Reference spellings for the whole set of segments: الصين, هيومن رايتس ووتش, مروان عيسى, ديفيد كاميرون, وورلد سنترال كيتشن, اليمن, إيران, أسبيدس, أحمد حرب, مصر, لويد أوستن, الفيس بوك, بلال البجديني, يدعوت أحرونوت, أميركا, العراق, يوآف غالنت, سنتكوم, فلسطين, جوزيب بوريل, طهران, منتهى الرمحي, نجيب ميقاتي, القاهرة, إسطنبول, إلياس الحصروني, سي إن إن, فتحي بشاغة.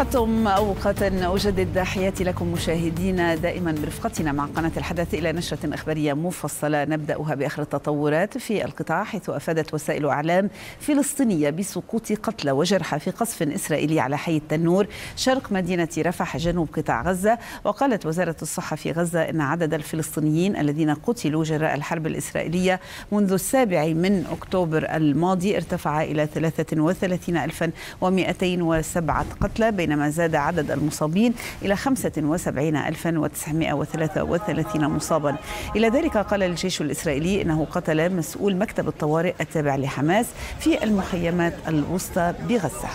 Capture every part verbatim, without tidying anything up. أسعدتم أوقاتا أجدد تحياتي لكم مشاهدينا دائما برفقتنا مع قناة الحدث إلى نشرة أخبارية مفصلة نبدأها بآخر التطورات في القطاع، حيث أفادت وسائل أعلام فلسطينية بسقوط قتلى وجرحى في قصف إسرائيلي على حي التنور شرق مدينة رفح جنوب قطاع غزة. وقالت وزارة الصحة في غزة إن عدد الفلسطينيين الذين قتلوا جراء الحرب الإسرائيلية منذ السابع من أكتوبر الماضي ارتفع إلى ثلاثة وثلاثين ألفا ومئتين وسبعة قتلى، بينما زاد عدد المصابين إلى خمسة وسبعين ألفا وتسعمئة وثلاثة وثلاثين مصابا. إلى ذلك قال الجيش الإسرائيلي إنه قتل مسؤول مكتب الطوارئ التابع لحماس في المخيمات الوسطى بغزة.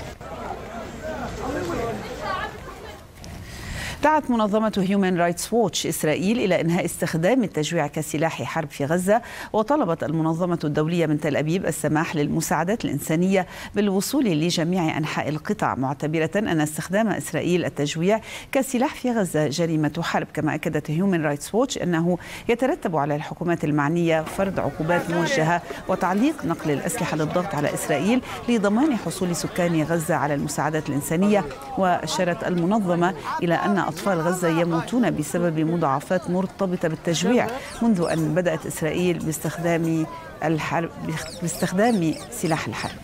دعت منظمة هيومن رايتس ووتش إسرائيل إلى إنهاء استخدام التجويع كسلاح حرب في غزة، وطلبت المنظمة الدولية من تل أبيب السماح للمساعدات الإنسانية بالوصول لجميع أنحاء القطاع، معتبرة أن استخدام إسرائيل التجويع كسلاح في غزة جريمة حرب. كما أكدت هيومن رايتس ووتش أنه يترتب على الحكومات المعنية فرض عقوبات موجهة وتعليق نقل الأسلحة للضغط على إسرائيل لضمان حصول سكان غزة على المساعدات الإنسانية. وأشارت المنظمة إلى أن أطفال غزة يموتون بسبب مضاعفات مرتبطة بالتجويع منذ أن بدأت إسرائيل باستخدام الحرب باستخدام سلاح الحرب.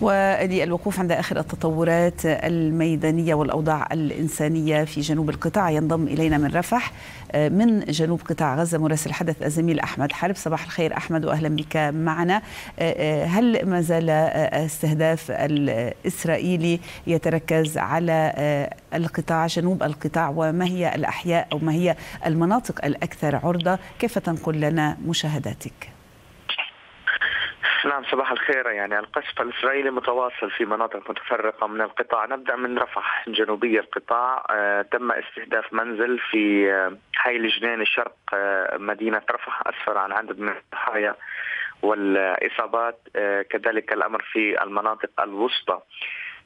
وأدي الوقوف عند آخر التطورات الميدانية والأوضاع الإنسانية في جنوب القطاع. ينضم إلينا من رفح من جنوب قطاع غزة مراسل الحدث الزميل أحمد حرب. صباح الخير أحمد وأهلا بك معنا. هل ما زال استهداف الإسرائيلي يتركز على القطاع جنوب القطاع، وما هي الأحياء أو ما هي المناطق الأكثر عرضة؟ كيف تنقل لنا مشاهداتك؟ نعم صباح الخير. يعني القصف الإسرائيلي متواصل في مناطق متفرقة من القطاع. نبدأ من رفح جنوبي القطاع. آه تم استهداف منزل في آه حي الجنين شرق آه مدينة رفح أسفر عن عدد من الضحايا والإصابات. آه كذلك الأمر في المناطق الوسطى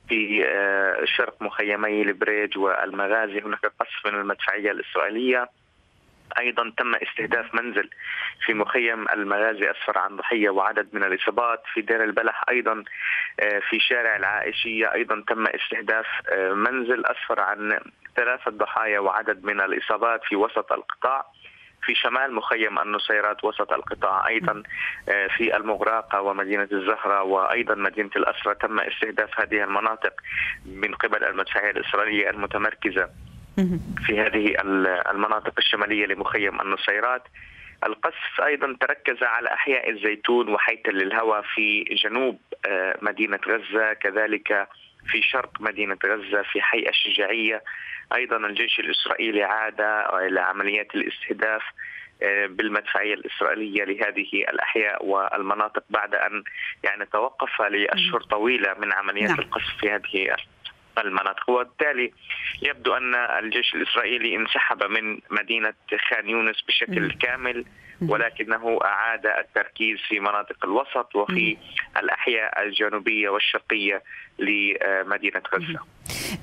في آه شرق مخيمي البريج والمغازي، هناك قصف من المدفعية الإسرائيلية. أيضا تم استهداف منزل في مخيم المغازي أسفر عن ضحية وعدد من الإصابات. في دير البلح أيضا في شارع العائشية أيضا تم استهداف منزل أسفر عن ثلاثة ضحايا وعدد من الإصابات في وسط القطاع. في شمال مخيم النصيرات وسط القطاع أيضا في المغراقة ومدينة الزهرة وأيضا مدينة الأسرة تم استهداف هذه المناطق من قبل المدفعية الإسرائيلية المتمركزة في هذه المناطق الشمالية لمخيم النصيرات. القصف أيضا تركز على أحياء الزيتون وحيتل للهوى في جنوب مدينة غزة، كذلك في شرق مدينة غزة في حي الشجاعية. أيضا الجيش الإسرائيلي عاد إلى عمليات الاستهداف بالمدفعية الإسرائيلية لهذه الأحياء والمناطق بعد أن يعني توقف لأشهر طويلة من عمليات نعم. القصف في هذه المناطق. وبالتالي يبدو أن الجيش الإسرائيلي انسحب من مدينة خان يونس بشكل كامل، ولكنه أعاد التركيز في مناطق الوسط وفي الأحياء الجنوبية والشرقية لمدينة غزة.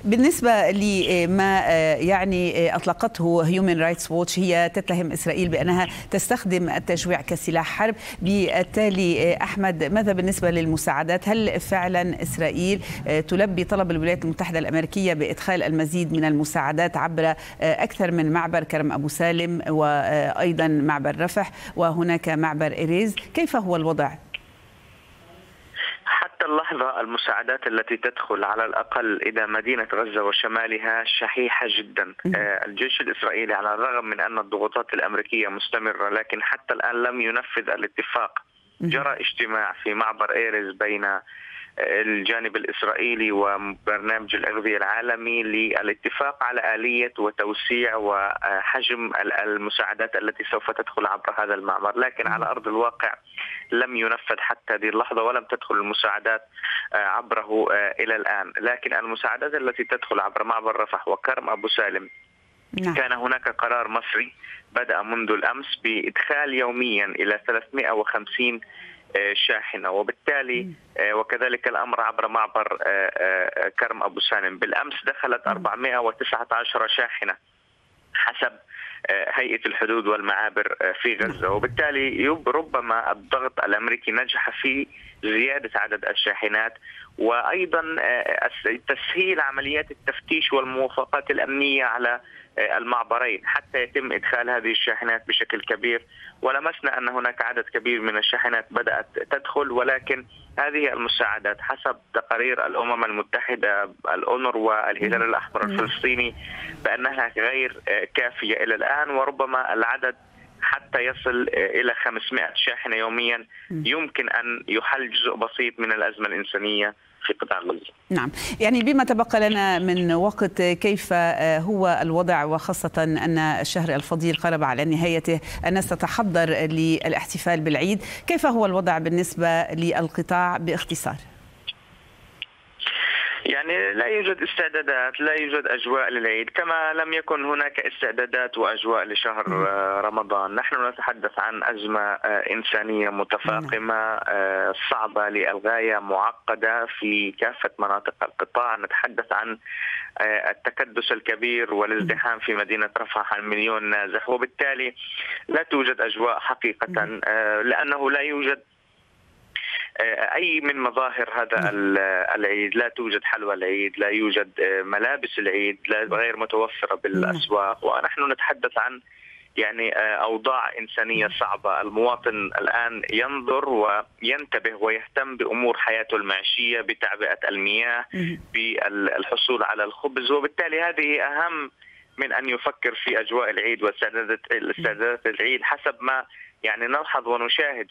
بالنسبة لما يعني أطلقته هيومن رايتس ووتش، هي تتهم إسرائيل بأنها تستخدم التجويع كسلاح حرب. بالتالي أحمد، ماذا بالنسبة للمساعدات؟ هل فعلا إسرائيل تلبي طلب الولايات المتحدة الأمريكية بإدخال المزيد من المساعدات عبر أكثر من معبر كرم أبو سالم وأيضا معبر رفح وهناك معبر إريز؟ كيف هو الوضع؟ حتى اللحظة المساعدات التي تدخل على الأقل إلى مدينة غزة وشمالها شحيحة جدا. الجيش الإسرائيلي على الرغم من أن الضغوطات الأمريكية مستمرة، لكن حتى الآن لم ينفذ الاتفاق. جرى اجتماع في معبر إيرز بين الجانب الإسرائيلي وبرنامج الأغذية العالمي للاتفاق على آلية وتوسيع وحجم المساعدات التي سوف تدخل عبر هذا المعبر، لكن على أرض الواقع لم ينفذ حتى هذه اللحظة ولم تدخل المساعدات عبره إلى الآن. لكن المساعدات التي تدخل عبر معبر رفح وكرم أبو سالم كان هناك قرار مصري بدأ منذ الأمس بإدخال يوميا إلى ثلاثمئة وخمسين شاحنة، وبالتالي وكذلك الأمر عبر معبر كرم أبو سالم. بالأمس دخلت أربعمئة وتسعة عشر شاحنة حسب هيئة الحدود والمعابر في غزة، وبالتالي ربما الضغط الأمريكي نجح في زيادة عدد الشاحنات وأيضا تسهيل عمليات التفتيش والموافقات الأمنية على المعبرين حتى يتم إدخال هذه الشاحنات بشكل كبير. ولمسنا أن هناك عدد كبير من الشاحنات بدأت تدخل، ولكن هذه المساعدات حسب تقارير الأمم المتحدة الأونر والهلال الأحمر الفلسطيني بأنها غير كافية إلى الآن، وربما العدد حتى يصل إلى خمسمائة شاحنة يوميا يمكن أن يحل جزء بسيط من الأزمة الإنسانية في قطاع غزة. نعم، يعني بما تبقى لنا من وقت، كيف هو الوضع، وخاصة أن الشهر الفضيل قرب على نهايته، الناس تتحضر للاحتفال بالعيد، كيف هو الوضع بالنسبة للقطاع باختصار؟ يعني لا يوجد استعدادات، لا يوجد أجواء للعيد كما لم يكن هناك استعدادات وأجواء لشهر رمضان. نحن نتحدث عن أزمة إنسانية متفاقمة صعبة للغاية، معقدة في كافة مناطق القطاع. نتحدث عن التكدس الكبير والازدحام في مدينة رفح عن مليون نازح، وبالتالي لا توجد أجواء حقيقة، لأنه لا يوجد أي من مظاهر هذا العيد، لا توجد حلوى العيد، لا يوجد ملابس العيد، لا غير متوفرة بالأسواق. ونحن نتحدث عن يعني أوضاع إنسانية صعبة. المواطن الآن ينظر وينتبه ويهتم بأمور حياته المعيشية، بتعبئة المياه، بالحصول على الخبز، وبالتالي هذه أهم من أن يفكر في أجواء العيد واستعدادات العيد حسب ما يعني نلحظ ونشاهد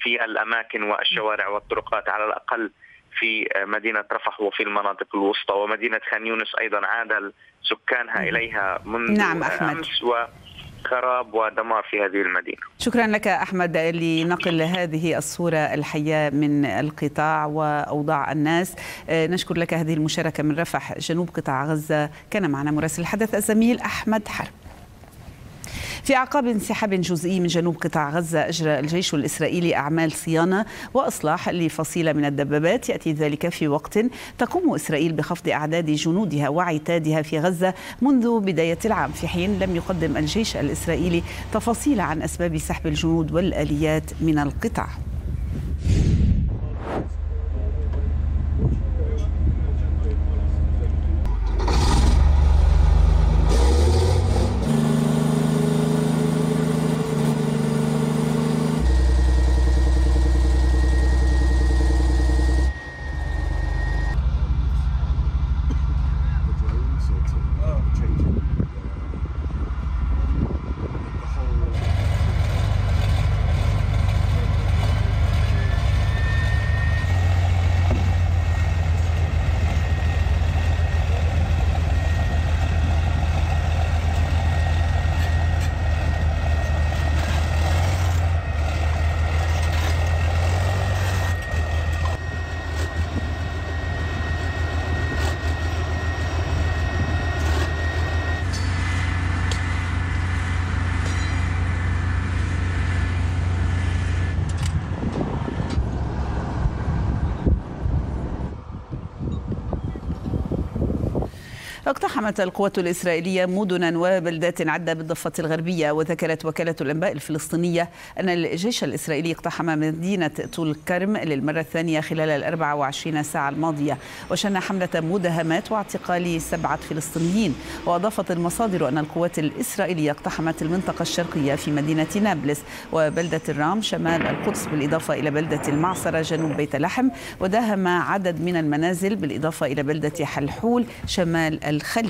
في الأماكن والشوارع والطرقات، على الأقل في مدينة رفح وفي المناطق الوسطى. ومدينة خان يونس أيضا عاد سكانها إليها منذ نعم أمس، وخراب ودمار في هذه المدينة. شكرا لك أحمد لنقل هذه الصورة الحية من القطاع وأوضاع الناس. نشكر لك هذه المشاركة من رفح جنوب قطاع غزة. كان معنا مراسل الحدث الزميل أحمد حرب. في أعقاب انسحاب جزئي من جنوب قطاع غزة، أجرى الجيش الإسرائيلي أعمال صيانة وإصلاح لفصيلة من الدبابات، يأتي ذلك في وقت تقوم إسرائيل بخفض أعداد جنودها وعتادها في غزة منذ بداية العام، في حين لم يقدم الجيش الإسرائيلي تفاصيل عن أسباب سحب الجنود والآليات من القطاع. اقتحمت القوات الإسرائيلية مدنا وبلدات عدة بالضفة الغربية، وذكرت وكالة الأنباء الفلسطينية أن الجيش الإسرائيلي اقتحم مدينة طول كرم للمرة الثانية خلال الأربع وعشرين ساعة الماضية، وشن حملة مداهمات واعتقال سبعة فلسطينيين. وأضافت المصادر أن القوات الإسرائيلية اقتحمت المنطقة الشرقية في مدينة نابلس وبلدة الرام شمال القدس، بالإضافة إلى بلدة المعصرة جنوب بيت لحم، وداهم عدد من المنازل بالإضافة إلى بلدة حلحول شمال الخليل.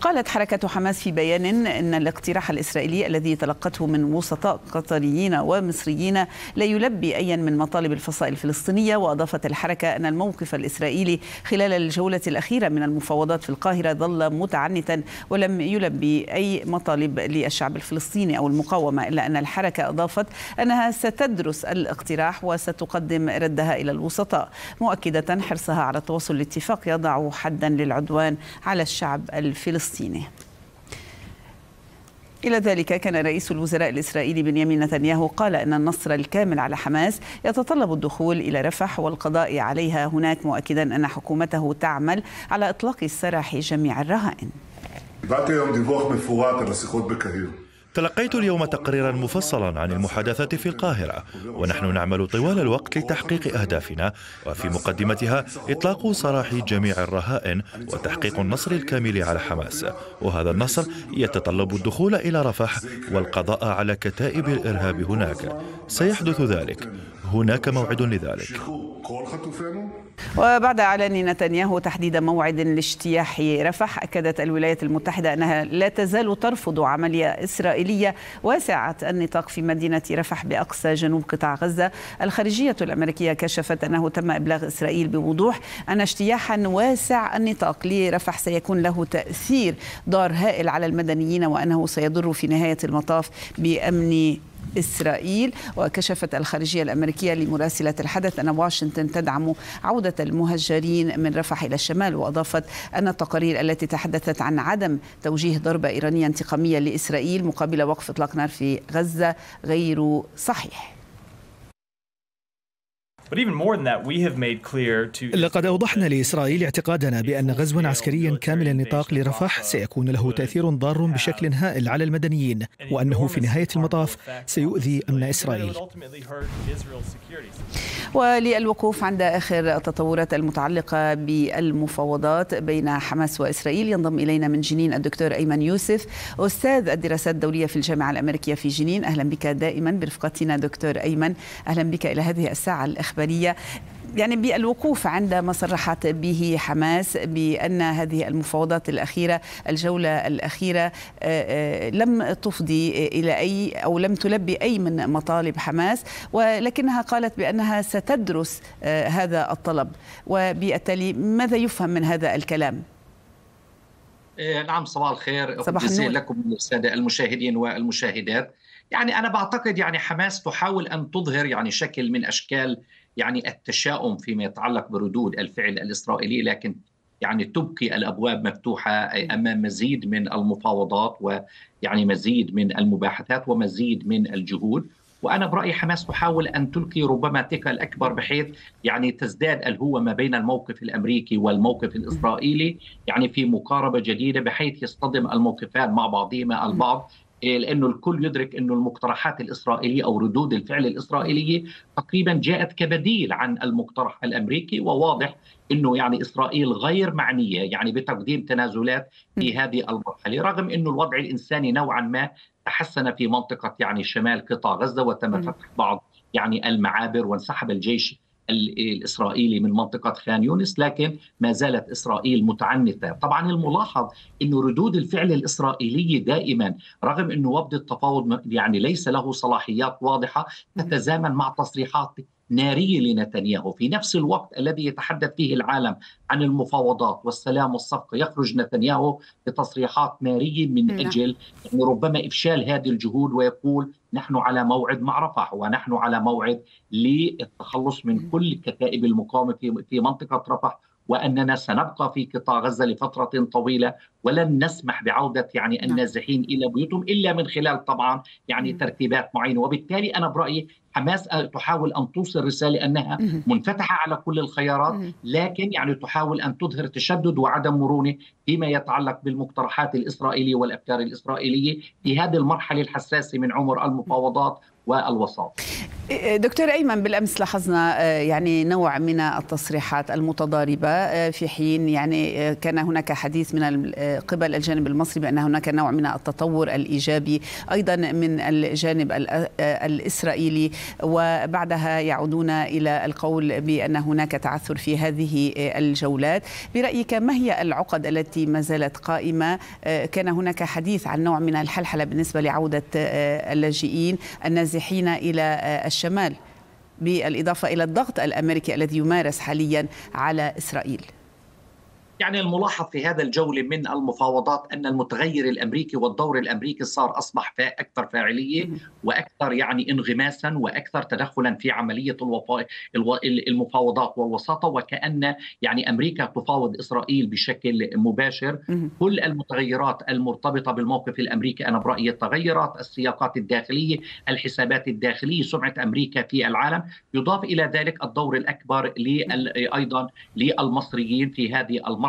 قالت حركة حماس في بيان أن الاقتراح الإسرائيلي الذي تلقته من وسطاء قطريين ومصريين لا يلبي أيا من مطالب الفصائل الفلسطينية. وأضافت الحركة أن الموقف الإسرائيلي خلال الجولة الأخيرة من المفاوضات في القاهرة ظل متعنتا ولم يلبي أي مطالب للشعب الفلسطيني أو المقاومة، إلا أن الحركة أضافت أنها ستدرس الاقتراح وستقدم ردها إلى الوسطاء، مؤكدة حرصها على التوصل لاتفاق يضع حدا للعدوان على الشعب الفلسطيني. إلى ذلك كان رئيس الوزراء الإسرائيلي بنيامين نتنياهو قال أن النصر الكامل على حماس يتطلب الدخول إلى رفح والقضاء عليها هناك، مؤكدا أن حكومته تعمل على إطلاق السراح جميع الرهائن. ابعت لهم דיווח מפורט על השיחות בקהיר. تلقيت اليوم تقريرا مفصلا عن المحادثات في القاهرة، ونحن نعمل طوال الوقت لتحقيق أهدافنا، وفي مقدمتها إطلاق سراح جميع الرهائن وتحقيق النصر الكامل على حماس، وهذا النصر يتطلب الدخول إلى رفح والقضاء على كتائب الإرهاب هناك. سيحدث ذلك، هناك موعد لذلك. وبعد إعلان نتنياهو تحديد موعد لاجتياح رفح، أكدت الولايات المتحدة أنها لا تزال ترفض عملية إسرائيلية واسعة النطاق في مدينة رفح بأقصى جنوب قطاع غزة. الخارجية الأمريكية كشفت أنه تم إبلاغ إسرائيل بوضوح أن اجتياحا واسع النطاق لرفح سيكون له تأثير ضار هائل على المدنيين، وأنه سيضر في نهاية المطاف بأمن إسرائيل. وكشفت الخارجية الأمريكية لمراسلة الحدث أن واشنطن تدعم عودة المهجرين من رفح إلى الشمال، وأضافت أن التقارير التي تحدثت عن عدم توجيه ضربة إيرانية انتقامية لإسرائيل مقابل وقف إطلاق نار في غزة غير صحيح. لقد أوضحنا لإسرائيل اعتقادنا بأن غزوا عسكريا كامل النطاق لرفح سيكون له تأثير ضار بشكل هائل على المدنيين، وأنه في نهاية المطاف سيؤذي أمن إسرائيل. وللوقوف عند آخر التطورات المتعلقة بالمفاوضات بين حماس وإسرائيل، ينضم إلينا من جنين الدكتور أيمن يوسف، أستاذ الدراسات الدولية في الجامعة الأمريكية في جنين. أهلا بك دائما برفقتنا دكتور أيمن، أهلا بك إلى هذه الساعة الإخبارية. يعني بالوقوف عند ما صرحت به حماس بأن هذه المفاوضات الأخيرة، الجولة الأخيرة، لم تفضي إلى أي أو لم تلبي أي من مطالب حماس، ولكنها قالت بأنها ستدرس هذا الطلب، وبالتالي ماذا يفهم من هذا الكلام؟ نعم، صباح الخير، صباح النور لكم السادة المشاهدين والمشاهدات. يعني أنا بعتقد يعني حماس تحاول أن تظهر يعني شكل من أشكال يعني التشاؤم فيما يتعلق بردود الفعل الإسرائيلي، لكن يعني تبقي الأبواب مفتوحة أمام مزيد من المفاوضات ويعني مزيد من المباحثات ومزيد من الجهود. وأنا برأيي حماس تحاول أن تلقي ربما الثقة الأكبر، بحيث يعني تزداد الهوة ما بين الموقف الأمريكي والموقف الإسرائيلي يعني في مقاربة جديدة، بحيث يصطدم الموقفان مع بعضهما البعض، لأنه الكل يدرك أنه المقترحات الإسرائيلية أو ردود الفعل الإسرائيلية تقريبا جاءت كبديل عن المقترح الأمريكي، وواضح أنه يعني إسرائيل غير معنية يعني بتقديم تنازلات في هذه المرحلة، رغم أنه الوضع الإنساني نوعا ما تحسن في منطقة يعني شمال قطاع غزة، وتم فتح بعض يعني المعابر وانسحب الجيش الإسرائيلي من منطقة خان يونس، لكن ما زالت إسرائيل متعنفة. طبعا الملاحظ أنه ردود الفعل الإسرائيلية دائما، رغم أنه وفد التفاوض يعني ليس له صلاحيات واضحة، تتزامن مع تصريحات نارية لنتنياهو. في نفس الوقت الذي يتحدث فيه العالم عن المفاوضات والسلام والصفقة، يخرج نتنياهو بتصريحات نارية من أجل يعني ربما إفشال هذه الجهود، ويقول نحن على موعد مع رفح، ونحن على موعد للتخلص من كل كتائب المقاومة في منطقة رفح، وأننا سنبقى في قطاع غزة لفترة طويلة، ولن نسمح بعودة يعني النازحين إلى بيوتهم إلا من خلال طبعا يعني ترتيبات معينة. وبالتالي أنا برأيي حماس تحاول أن توصل رسالة أنها منفتحة على كل الخيارات، لكن يعني تحاول أن تظهر تشدد وعدم مرونة فيما يتعلق بالمقترحات الإسرائيلية والأفكار الإسرائيلية في هذه المرحلة الحساسة من عمر المفاوضات والوساط. دكتور أيمن، بالأمس لاحظنا يعني نوع من التصريحات المتضاربة، في حين يعني كان هناك حديث من قبل الجانب المصري بأن هناك نوع من التطور الإيجابي أيضا من الجانب الإسرائيلي، وبعدها يعودون إلى القول بأن هناك تعثر في هذه الجولات. برأيك ما هي العقد التي ما زالت قائمة؟ كان هناك حديث عن نوع من الحلحلة بالنسبة لعودة اللاجئين النازحين إلى الشمال، بالإضافة إلى الضغط الأمريكي الذي يمارس حاليا على إسرائيل. يعني الملاحظ في هذا الجولة من المفاوضات أن المتغير الأمريكي والدور الأمريكي صار أصبح أكثر فاعلية وأكثر يعني انغماسا وأكثر تدخلا في عملية الوفا... الو... المفاوضات والوساطة، وكأن يعني أمريكا تفاوض إسرائيل بشكل مباشر. كل المتغيرات المرتبطة بالموقف الأمريكي أنا برأيي تغيرت، السياقات الداخلية، الحسابات الداخلية، سمعة أمريكا في العالم، يضاف إلى ذلك الدور الأكبر لل... أيضا للمصريين في هذه المرحلة.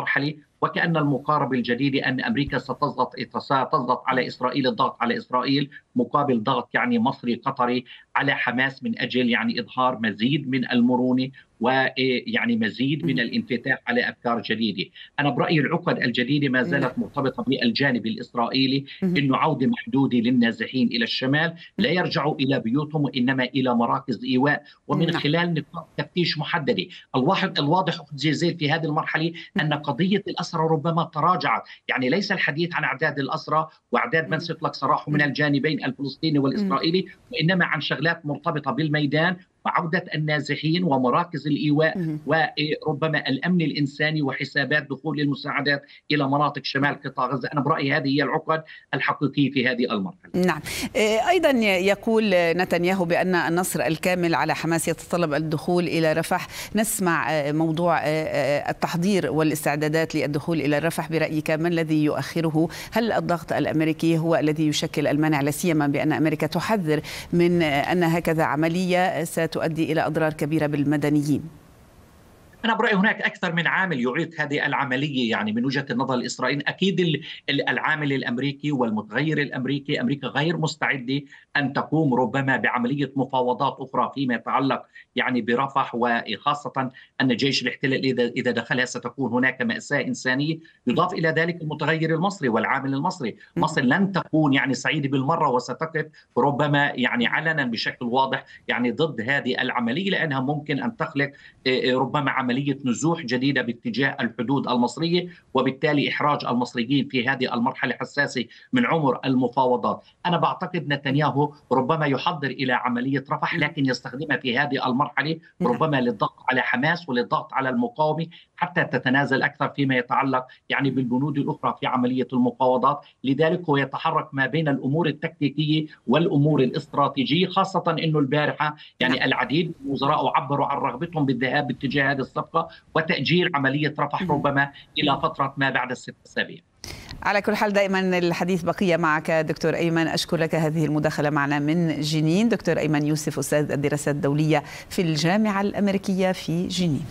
وكأن المقاربة الجديدة أن أمريكا ستضغط ستضغط على إسرائيل الضغط على إسرائيل مقابل ضغط يعني مصري قطري على حماس من أجل يعني إظهار مزيد من المرونة ويعني مزيد من الانفتاح على أفكار جديدة. أنا برأيي العقد الجديدة ما زالت مرتبطة بالجانب الإسرائيلي، أنه عودة محدودة للنازحين إلى الشمال، لا يرجعوا إلى بيوتهم وإنما إلى مراكز إيواء ومن خلال نقاط تفتيش محددة. الواحد الواضح أخت زيزيل في هذه المرحلة أن قضية الأسرى ربما تراجعت، يعني ليس الحديث عن أعداد الأسرى وأعداد من سيطلق سراحه من الجانبين الفلسطيني والإسرائيلي، وإنما عن شغلات مرتبطة بالميدان وعودة النازحين ومراكز الإيواء وربما الأمن الإنساني وحسابات دخول المساعدات إلى مناطق شمال قطاع غزة. أنا برأيي هذه هي العقد الحقيقية في هذه المرحلة. نعم، أيضا يقول نتنياهو بأن النصر الكامل على حماس يتطلب الدخول إلى رفح. نسمع موضوع التحضير والاستعدادات للدخول إلى رفح، برأيك ما الذي يؤخره؟ هل الضغط الأمريكي هو الذي يشكل المانع، لا سيما بأن أمريكا تحذر من أن هكذا عملية ست تؤدي إلى أضرار كبيرة بالمدنيين؟ أنا برأيي هناك أكثر من عامل يعيق هذه العملية يعني من وجهة النظر الإسرائيليين. أكيد العامل الأمريكي والمتغير الأمريكي، أمريكا غير مستعدة أن تقوم ربما بعملية مفاوضات أخرى فيما يتعلق يعني برفح، وخاصة أن جيش الاحتلال إذا إذا دخلها ستكون هناك مأساة إنسانية. يضاف إلى ذلك المتغير المصري والعامل المصري، مصر لن تكون يعني سعيدة بالمرة وستقف ربما يعني علنا بشكل واضح يعني ضد هذه العملية، لأنها ممكن أن تخلق ربما عملية عملية نزوح جديدة باتجاه الحدود المصرية، وبالتالي إحراج المصريين في هذه المرحلة الحساسة من عمر المفاوضات. أنا بعتقد نتنياهو ربما يحضر إلى عملية رفح، لكن يستخدمها في هذه المرحلة ربما للضغط على حماس وللضغط على المقاومة حتى تتنازل أكثر فيما يتعلق يعني بالبنود الأخرى في عملية المفاوضات. لذلك هو يتحرك ما بين الأمور التكتيكية والأمور الاستراتيجية، خاصة أنه البارحة يعني العديد من الوزراء عبروا عن رغبتهم بالذهاب باتجاه هذا وتأجيل عملية رفح ربما إلى فترة ما بعد الست أسابيع. على كل حال دائما الحديث بقية معك دكتور أيمن، أشكر لك هذه المداخلة معنا من جنين. دكتور أيمن يوسف، أستاذ الدراسات الدولية في الجامعة الأمريكية في جنين.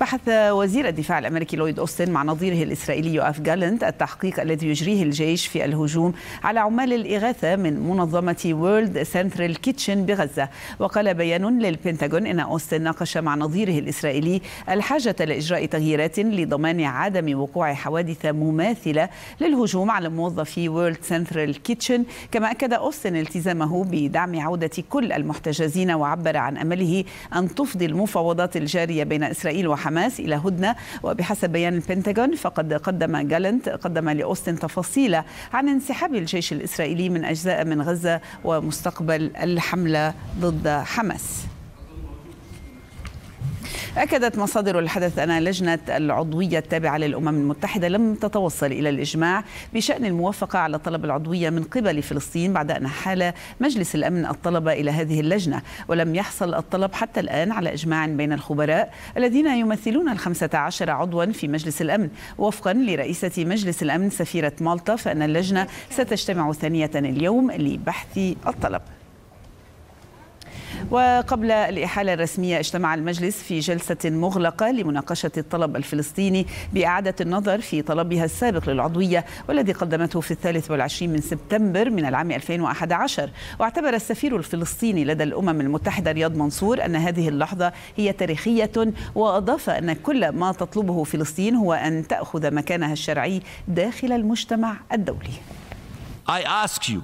بحث وزير الدفاع الأمريكي لويد أوستن مع نظيره الإسرائيلي يوآف غالنت التحقيق الذي يجريه الجيش في الهجوم على عمال الإغاثة من منظمة وورلد سنترال كيتشن بغزة. وقال بيان للبنتاغون إن أوستن ناقش مع نظيره الإسرائيلي الحاجة لإجراء تغييرات لضمان عدم وقوع حوادث مماثلة للهجوم على موظفي وورلد سنترال كيتشن. كما أكد أوستن التزامه بدعم عودة كل المحتجزين، وعبر عن أمله أن تفضي المفاوضات الجارية بين إسرائيل وحماس حماس إلى هدنة. وبحسب بيان البنتاغون فقد قدم غالنت قدم لأوستن تفاصيل عن انسحاب الجيش الإسرائيلي من أجزاء من غزة ومستقبل الحملة ضد حماس. أكدت مصادر الحدث أن لجنة العضوية التابعة للأمم المتحدة لم تتوصل إلى الإجماع بشأن الموافقة على طلب العضوية من قبل فلسطين بعد أن حال مجلس الأمن الطلب إلى هذه اللجنة، ولم يحصل الطلب حتى الآن على إجماع بين الخبراء الذين يمثلون الخمسة عشر عضوا في مجلس الأمن. وفقا لرئيسة مجلس الأمن سفيرة مالطا فإن اللجنة ستجتمع ثانية اليوم لبحث الطلب. وقبل الإحالة الرسمية اجتمع المجلس في جلسة مغلقة لمناقشة الطلب الفلسطيني بإعادة النظر في طلبها السابق للعضوية والذي قدمته في الثالث والعشرين من سبتمبر من العام ألفين وأحد عشر. واعتبر السفير الفلسطيني لدى الأمم المتحدة رياض منصور أن هذه اللحظة هي تاريخية، وأضاف أن كل ما تطلبه فلسطين هو أن تأخذ مكانها الشرعي داخل المجتمع الدولي. I ask you.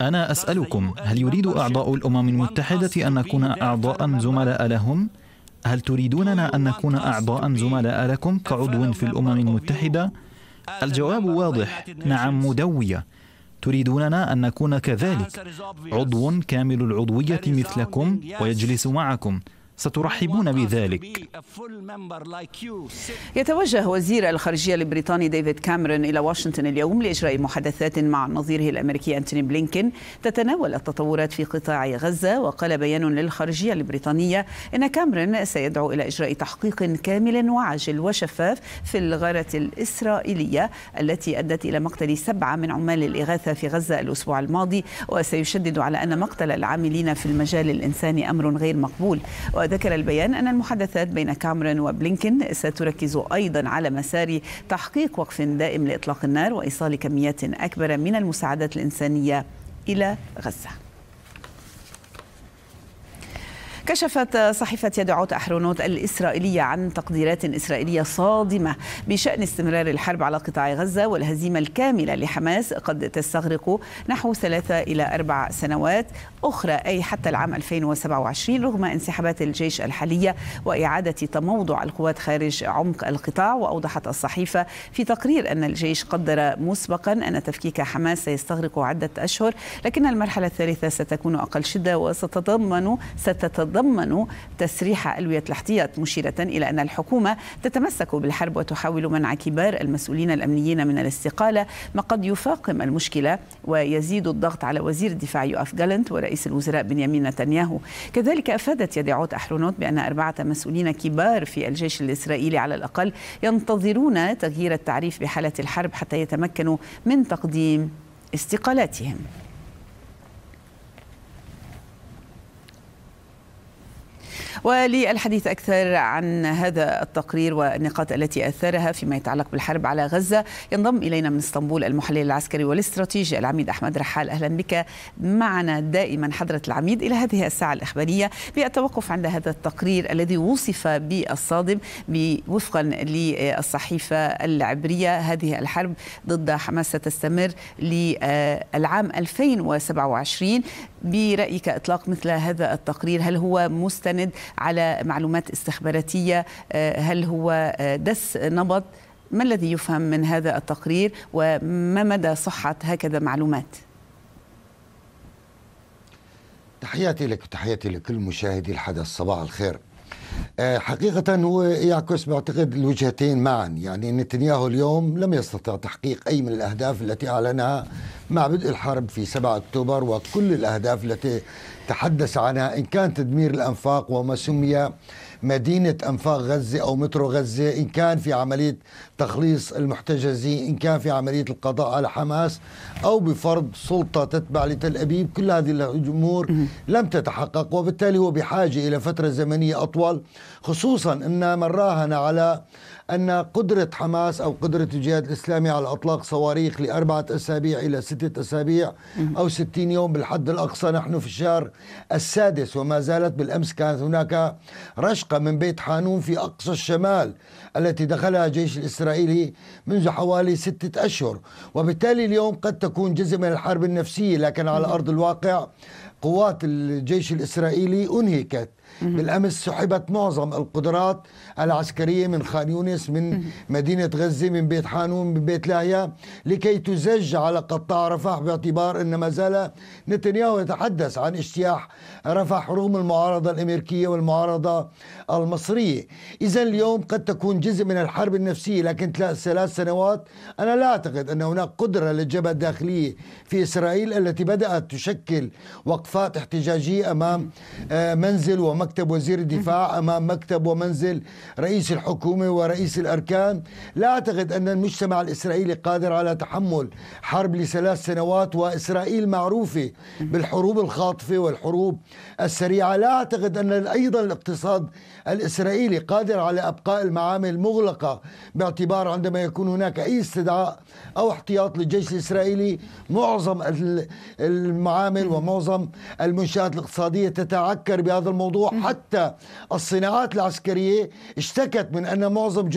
أنا أسألكم، هل يريد أعضاء الأمم المتحدة أن نكون أعضاء زملاء لهم؟ هل تريدوننا أن نكون أعضاء زملاء لكم كعضو في الأمم المتحدة؟ الجواب واضح، نعم مدوية. تريدوننا أن نكون كذلك، عضو كامل العضوية مثلكم ويجلس معكم، سترحبون بذلك. يتوجه وزير الخارجية البريطاني ديفيد كاميرون إلى واشنطن اليوم لإجراء محادثات مع نظيره الأمريكي أنتوني بلينكين تتناول التطورات في قطاع غزة. وقال بيان للخارجية البريطانية إن كاميرون سيدعو إلى إجراء تحقيق كامل وعاجل وشفاف في الغارة الإسرائيلية التي أدت إلى مقتل سبعة من عمال الإغاثة في غزة الأسبوع الماضي، وسيشدد على أن مقتل العاملين في المجال الإنساني أمر غير مقبول. وذكر البيان أن المحادثات بين كاميرون وبلينكين ستركز أيضا على مسار تحقيق وقف دائم لإطلاق النار وإيصال كميات أكبر من المساعدات الإنسانية إلى غزة. كشفت صحيفة يدعوت أحرونوت الإسرائيلية عن تقديرات إسرائيلية صادمة بشأن استمرار الحرب على قطاع غزة والهزيمة الكاملة لحماس، قد تستغرق نحو ثلاثة إلى أربع سنوات أخرى، أي حتى العام ألفين وسبعة وعشرين، رغم انسحابات الجيش الحالية وإعادة تموضع القوات خارج عمق القطاع. وأوضحت الصحيفة في تقرير أن الجيش قدر مسبقا أن تفكيك حماس سيستغرق عدة أشهر، لكن المرحلة الثالثة ستكون أقل شدة وستتضمن ستتضمن ضمنوا تسريح ألوية الاحتياط، مشيرة إلى أن الحكومة تتمسك بالحرب وتحاول منع كبار المسؤولين الأمنيين من الاستقالة، ما قد يفاقم المشكلة ويزيد الضغط على وزير الدفاع يوآف غالنت ورئيس الوزراء بنيامين نتنياهو. كذلك أفادت يدعوت أحرونوت بأن أربعة مسؤولين كبار في الجيش الإسرائيلي على الأقل ينتظرون تغيير التعريف بحالة الحرب حتى يتمكنوا من تقديم استقالاتهم. وللحديث أكثر عن هذا التقرير والنقاط التي أثرها فيما يتعلق بالحرب على غزة، ينضم إلينا من اسطنبول المحلل العسكري والاستراتيجي العميد أحمد رحال. أهلا بك معنا دائما حضرة العميد إلى هذه الساعة الإخبارية. بالتوقف عند هذا التقرير الذي وصف بالصادم وفقا للصحيفة العبرية، هذه الحرب ضد حماس ستستمر للعام ألفين وسبعة وعشرين، برأيك إطلاق مثل هذا التقرير هل هو مستند على معلومات استخباراتية؟ هل هو دس نبض؟ ما الذي يفهم من هذا التقرير وما مدى صحة هكذا معلومات؟ تحياتي لك وتحياتي لكل مشاهدي الحدث، صباح الخير. حقيقة هو يعكس بعتقد الوجهتين معا، يعني نتنياهو اليوم لم يستطع تحقيق أي من الأهداف التي أعلنها مع بدء الحرب في سبعة أكتوبر، وكل الأهداف التي تحدث عنها إن كان تدمير الأنفاق وما سمي مدينة أنفاق غزة أو مترو غزة، إن كان في عملية تخليص المحتجزين، إن كان في عملية القضاء على حماس أو بفرض سلطة تتبع لتل أبيب، كل هذه الأمور لم تتحقق، وبالتالي هو بحاجة إلى فترة زمنية أطول، خصوصا أن من راهن على أن قدرة حماس أو قدرة الجهاد الإسلامي على إطلاق صواريخ لأربعة أسابيع إلى ستة أسابيع أو ستين يوم بالحد الأقصى. نحن في الشهر السادس وما زالت، بالأمس كانت هناك رشقة من بيت حانون في أقصى الشمال التي دخلها الجيش الإسرائيلي منذ حوالي ستة أشهر، وبالتالي اليوم قد تكون جزء من الحرب النفسية، لكن على أرض الواقع قوات الجيش الإسرائيلي أنهكت. بالأمس سحبت معظم القدرات العسكرية من خان يونس، من مدينة غزة، من بيت حانون، من بيت لاهيا، لكي تزج على قطاع رفح، باعتبار أن ما زال نتنياهو يتحدث عن اجتياح رفح رغم المعارضة الأمريكية والمعارضة المصرية. إذا اليوم قد تكون جزء من الحرب النفسية، لكن ثلاث سنوات أنا لا أعتقد أن هناك قدرة للجبهة الداخلية في إسرائيل التي بدأت تشكل وقفات احتجاجية أمام منزل ومكتب مكتب وزير الدفاع، أمام مكتب ومنزل رئيس الحكومة ورئيس الأركان. لا أعتقد أن المجتمع الإسرائيلي قادر على تحمل حرب لثلاث سنوات، وإسرائيل معروفة بالحروب الخاطفة والحروب السريعة. لا أعتقد أن أيضا الاقتصاد الإسرائيلي قادر على أبقاء المعامل مغلقة، باعتبار عندما يكون هناك أي استدعاء أو احتياط للجيش الإسرائيلي معظم المعامل ومعظم المنشآت الاقتصادية تتعكر بهذا الموضوع. حتى الصناعات العسكرية اشتكت من أن معظم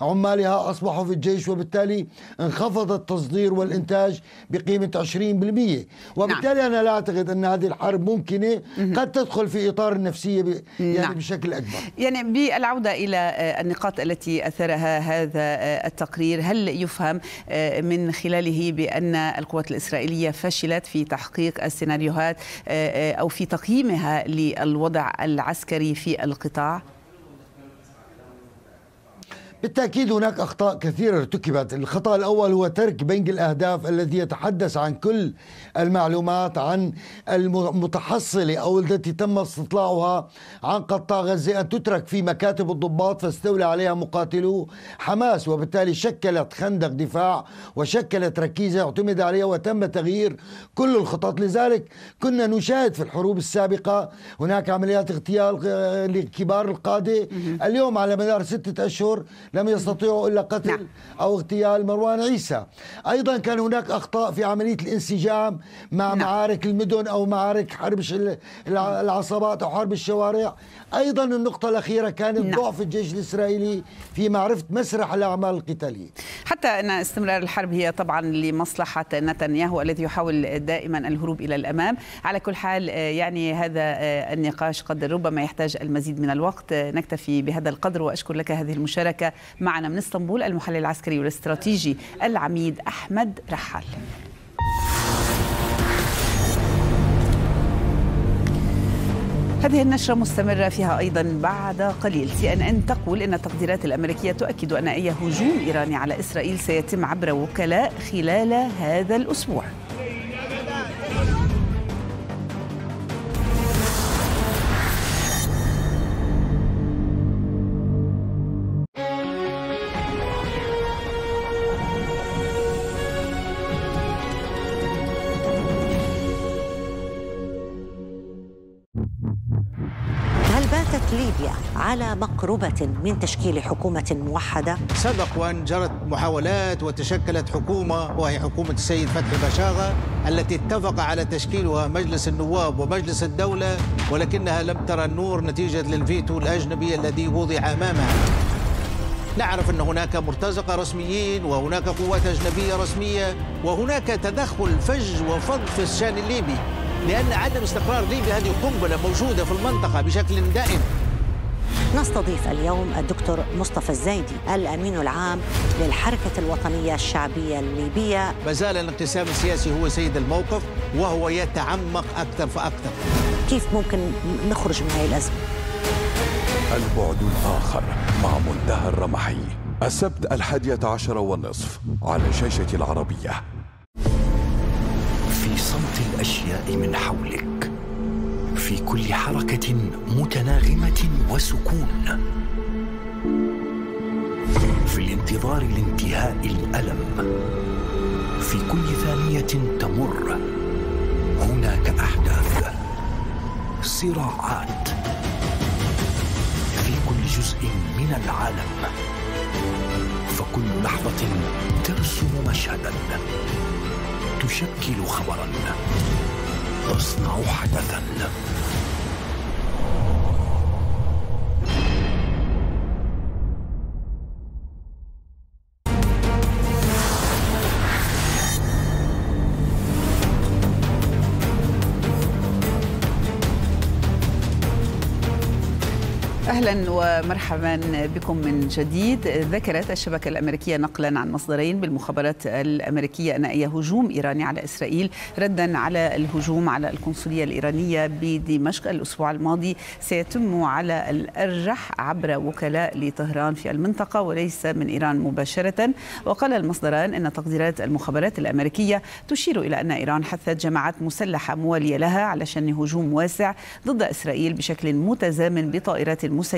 عمالها أصبحوا في الجيش، وبالتالي انخفض التصدير والإنتاج بقيمة عشرين بالمئة، وبالتالي أنا لا أعتقد أن هذه الحرب ممكنة، قد تدخل في إطار النفسية ب... يعني بشكل أكبر. يعني بالعودة إلى النقاط التي أثرها هذا التقرير، هل يفهم من خلاله بأن القوات الإسرائيلية فشلت في تحقيق السيناريوهات أو في تقييمها للوضع العسكري في القطاع؟ بالتأكيد هناك أخطاء كثيرة ارتكبت. الخطأ الأول هو ترك بنك الأهداف الذي يتحدث عن كل المعلومات عن المتحصلة أو التي تم استطلاعها عن قطاع غزة أن تترك في مكاتب الضباط فاستولى عليها مقاتلو حماس، وبالتالي شكلت خندق دفاع وشكلت ركيزة اعتمد عليها وتم تغيير كل الخطط. لذلك كنا نشاهد في الحروب السابقة هناك عمليات اغتيال لكبار القادة. اليوم على مدار ستة أشهر لم يستطيعوا إلا قتل نعم. أو اغتيال مروان عيسى. أيضا كان هناك أخطاء في عملية الانسجام مع نعم. معارك المدن أو معارك حرب العصابات أو حرب الشوارع. أيضا النقطة الأخيرة كانت نعم. ضعف الجيش الإسرائيلي في معرفة مسرح الأعمال القتالية، حتى أن استمرار الحرب هي طبعا لمصلحة نتنياهو الذي يحاول دائما الهروب إلى الأمام. على كل حال يعني هذا النقاش قد ربما يحتاج المزيد من الوقت، نكتفي بهذا القدر وأشكر لك هذه المشاركة معنا من اسطنبول المحلل العسكري والاستراتيجي العميد أحمد رحال. هذه النشرة مستمرة فيها أيضا بعد قليل. سي إن إن تقول أن التقديرات الأمريكية تؤكد أن أي هجوم إيراني على إسرائيل سيتم عبر وكلاء خلال هذا الأسبوع. على مقربة من تشكيل حكومة موحدة. سبق وأن جرت محاولات وتشكلت حكومة وهي حكومة السيد فتحي بشاغة التي اتفق على تشكيلها مجلس النواب ومجلس الدولة، ولكنها لم ترى النور نتيجة للفيتو الأجنبي الذي وضع أمامها. نعرف أن هناك مرتزقة رسميين وهناك قوات أجنبية رسمية وهناك تدخل فج وفض في الشأن الليبي، لأن عدم استقرار ليبيا هذه قنبلة موجودة في المنطقة بشكل دائم. نستضيف اليوم الدكتور مصطفى الزايدي الأمين العام للحركة الوطنية الشعبية الليبية. ما زال الانقسام السياسي هو سيد الموقف وهو يتعمق أكثر فأكثر. كيف ممكن نخرج من هذه الأزمة؟ البعد الآخر مع منتهى الرمحي السبت الحادية عشر والنصف على شاشة العربية. في صمت الأشياء من حولك، في كل حركة متناغمة وسكون، في الانتظار لانتهاء الألم، في كل ثانية تمر هناك أحداث، صراعات، في كل جزء من العالم، فكل لحظة ترسم مشهدا، تشكل خبرا، تصنع حدثا. أهلا ومرحبا بكم من جديد. ذكرت الشبكة الأمريكية نقلا عن مصدرين بالمخابرات الأمريكية أن أي هجوم إيراني على إسرائيل ردا على الهجوم على القنصلية الإيرانية بدمشق الأسبوع الماضي سيتم على الأرجح عبر وكلاء لطهران في المنطقة وليس من إيران مباشرة. وقال المصدران أن تقديرات المخابرات الأمريكية تشير إلى أن إيران حثت جماعات مسلحة موالية لها على شن هجوم واسع ضد إسرائيل بشكل متزامن بطائرات مسيرة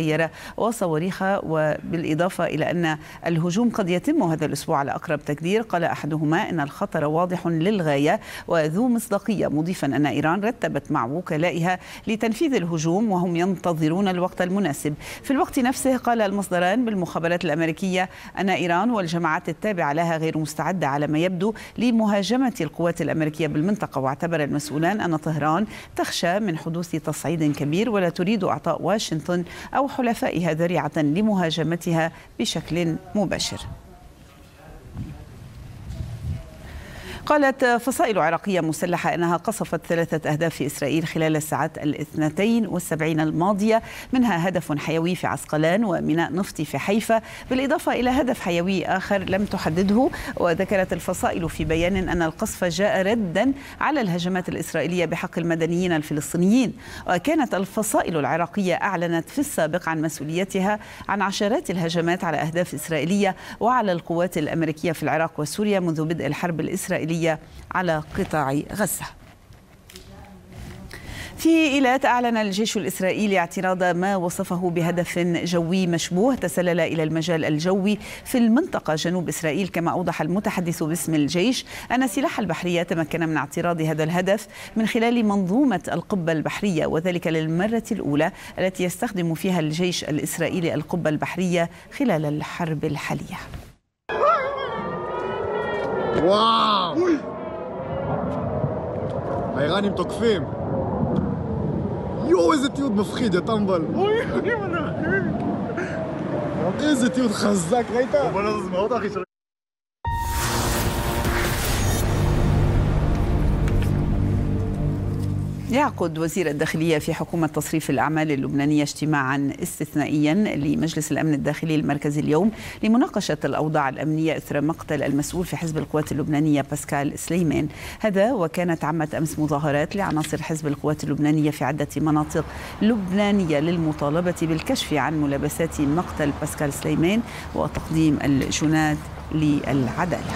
وصواريخها، وبالإضافة إلى أن الهجوم قد يتم هذا الأسبوع على أقرب تقدير. قال أحدهما أن الخطر واضح للغاية وذو مصداقية، مضيفا أن إيران رتبت مع وكلائها لتنفيذ الهجوم وهم ينتظرون الوقت المناسب. في الوقت نفسه قال المصدران بالمخابرات الأمريكية أن إيران والجماعات التابعة لها غير مستعدة على ما يبدو لمهاجمة القوات الأمريكية بالمنطقة، واعتبر المسؤولان أن طهران تخشى من حدوث تصعيد كبير ولا تريد إعطاء واشنطن أو حلفائها ذريعة لمهاجمتها بشكل مباشر. قالت فصائل عراقية مسلحة أنها قصفت ثلاثة أهداف في إسرائيل خلال الساعات الاثنتين والسبعين الماضية، منها هدف حيوي في عسقلان وميناء نفطي في حيفا، بالإضافة إلى هدف حيوي آخر لم تحدده. وذكرت الفصائل في بيان أن القصف جاء ردا على الهجمات الإسرائيلية بحق المدنيين الفلسطينيين. وكانت الفصائل العراقية أعلنت في السابق عن مسؤوليتها عن عشرات الهجمات على أهداف إسرائيلية وعلى القوات الأمريكية في العراق وسوريا منذ بدء الحرب الإسرائيلية على قطاع غزة. في إيلات أعلن الجيش الإسرائيلي اعتراض ما وصفه بهدف جوي مشبوه تسلل إلى المجال الجوي في المنطقة جنوب إسرائيل، كما أوضح المتحدث باسم الجيش أن سلاح البحرية تمكن من اعتراض هذا الهدف من خلال منظومة القبة البحرية، وذلك للمرة الأولى التي يستخدم فيها الجيش الإسرائيلي القبة البحرية خلال الحرب الحالية. واو الإيرانيين تقفين. يو إذا تيود مفخيد يا طنبل. إذا تيود خزاك ريتا. يعقد وزير الداخلية في حكومة تصريف الأعمال اللبنانية اجتماعا استثنائيا لمجلس الأمن الداخلي المركزي اليوم لمناقشة الأوضاع الأمنية إثر مقتل المسؤول في حزب القوات اللبنانية باسكال سليمان. هذا وكانت عمت أمس مظاهرات لعناصر حزب القوات اللبنانية في عدة مناطق لبنانية للمطالبة بالكشف عن ملابسات مقتل باسكال سليمان وتقديم الجناد للعدالة.